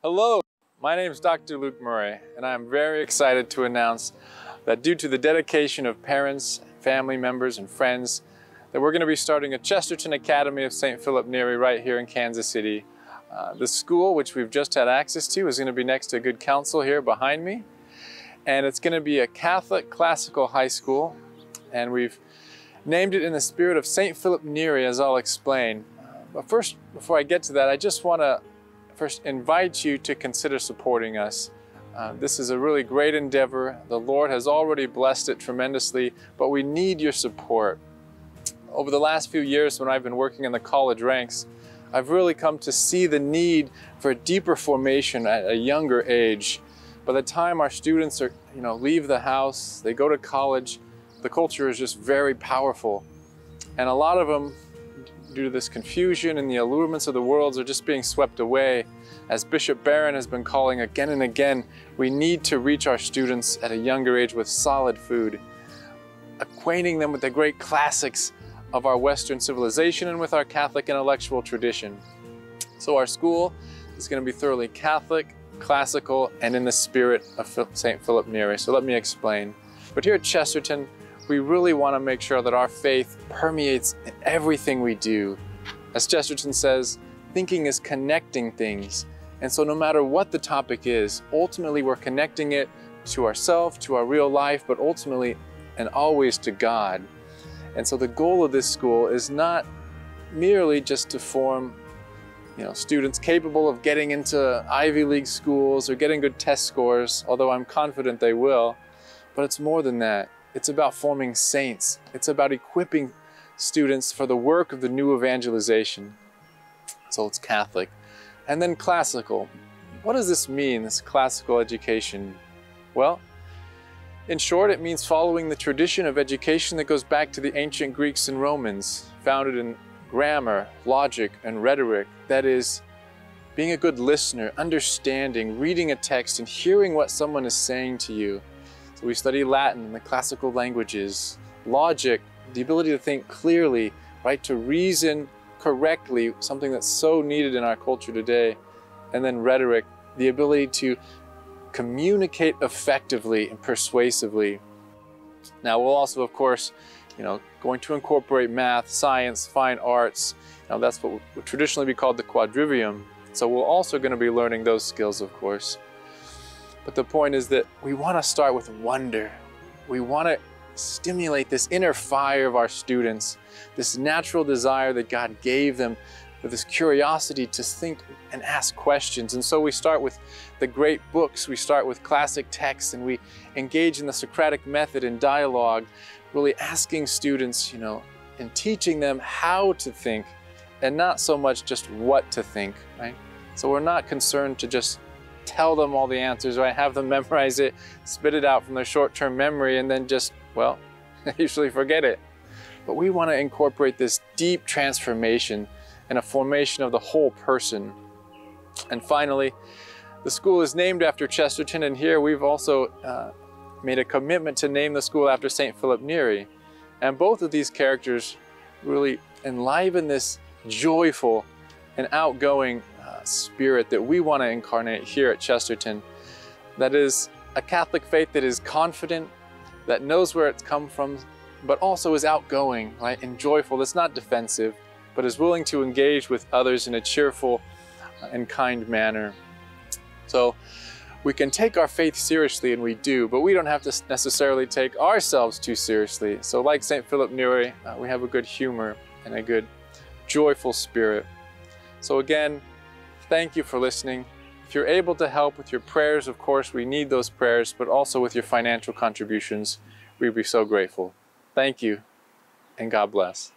Hello, my name is Dr. Luke Murray, and I am very excited to announce that due to the dedication of parents, family members, and friends, that we're going to be starting a Chesterton Academy of St. Philip Neri right here in Kansas City. The school, which we've just had access to, is going to be next to Good Counsel here behind me, and it's going to be a Catholic classical high school, and we've named it in the spirit of St. Philip Neri, as I'll explain. But first, before I get to that, I just want to first invite you to consider supporting us. This is a really great endeavor. The Lord has already blessed it tremendously, but we need your support. Over the last few years when I've been working in the college ranks, I've really come to see the need for deeper formation at a younger age. By the time our students are, leave the house, they go to college, the culture is just very powerful. And a lot of them, due to this confusion and the allurements of the world, are just being swept away. As Bishop Barron has been calling again and again, we need to reach our students at a younger age with solid food, acquainting them with the great classics of our Western civilization and with our Catholic intellectual tradition. So our school is going to be thoroughly Catholic, classical, and in the spirit of St. Philip Neri. So let me explain. But here at Chesterton, we really want to make sure that our faith permeates in everything we do. As Chesterton says, thinking is connecting things. And so no matter what the topic is, ultimately we're connecting it to ourselves, to our real life, but ultimately and always to God. And so the goal of this school is not merely just to form students capable of getting into Ivy League schools or getting good test scores, although I'm confident they will, but it's more than that. It's about forming saints. It's about equipping students for the work of the new evangelization. So it's Catholic. And then classical. What does this mean, this classical education? Well, in short, it means following the tradition of education that goes back to the ancient Greeks and Romans, founded in grammar, logic, and rhetoric. That is, being a good listener, understanding, reading a text, and hearing what someone is saying to you. So we study Latin, the classical languages, logic, the ability to think clearly, right, to reason correctly, something that's so needed in our culture today, and then rhetoric, the ability to communicate effectively and persuasively. Now we'll also, of course, going to incorporate math, science, fine arts. Now that's what would traditionally be called the quadrivium. So we're also going to be learning those skills, of course. But the point is that we want to start with wonder. We want to stimulate this inner fire of our students, this natural desire that God gave them, with this curiosity to think and ask questions. And so we start with the great books, we start with classic texts, and we engage in the Socratic method in dialogue, really asking students, and teaching them how to think and not so much just what to think, right? So we're not concerned to just tell them all the answers, right? Have them memorize it, spit it out from their short-term memory, and then just, well, they usually forget it. But we want to incorporate this deep transformation and a formation of the whole person. And finally, the school is named after Chesterton, and here we've also made a commitment to name the school after St. Philip Neri. And both of these characters really enliven this joyful and outgoing spirit that we want to incarnate here at Chesterton. That is a Catholic faith that is confident, that knows where it's come from, but also is outgoing, right, and joyful, that's not defensive, but is willing to engage with others in a cheerful and kind manner. So we can take our faith seriously, and we do, but we don't have to necessarily take ourselves too seriously. So like St. Philip Neri, we have a good humor and a good joyful spirit. So again, thank you for listening. If you're able to help with your prayers, of course, we need those prayers, but also with your financial contributions, we'd be so grateful. Thank you, and God bless.